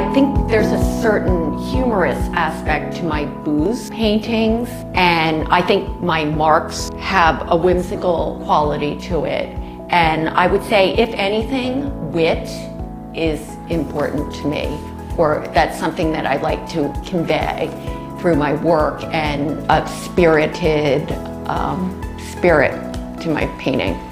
I think there's a certain humorous aspect to my booze paintings, and I think my marks have a whimsical quality to it. And I would say, if anything, wit is important to me, or that's something that I like to convey through my work, and a spirited spirit to my painting.